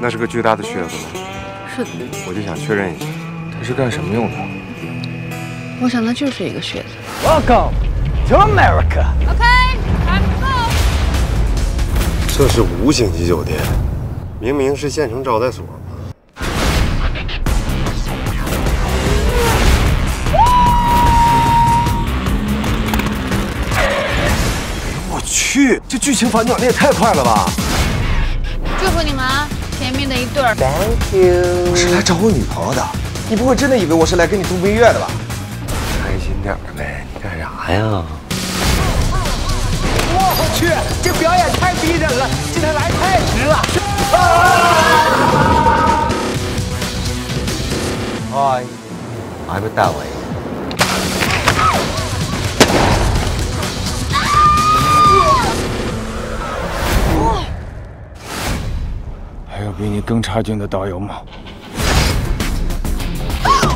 那是个巨大的噱头。是的。我就想确认一下，它是干什么用的？我想它就是一个噱头。Welcome to America. OK, time to go. 这是5星级酒店，明明是县城招待所。 去，这剧情反转的也太快了吧！祝福你们啊，甜蜜的一对儿。Thank you。我是来找我女朋友的，你不会真的以为我是来跟你度蜜月的吧？开心点呗，你干啥呀？我去，这表演太逼人了，今天来太值了。哎，还没带我一个。 还有比你更差劲的导游吗？把他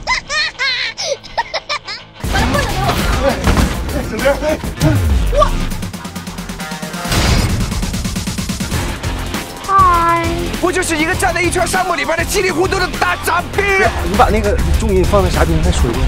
棍子给我！小玲，我。嗨，不就是一个站在一圈沙漠里边的稀里糊涂的大傻逼？你把那个重音放在啥地方？再说一遍。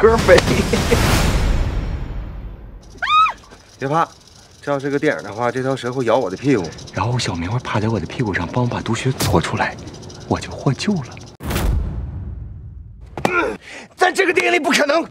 Perfect。别怕，这要是个电影的话，这条蛇会咬我的屁股，然后小明会趴在我的屁股上帮我把毒血搓出来，我就获救了。在这个电影里不可能。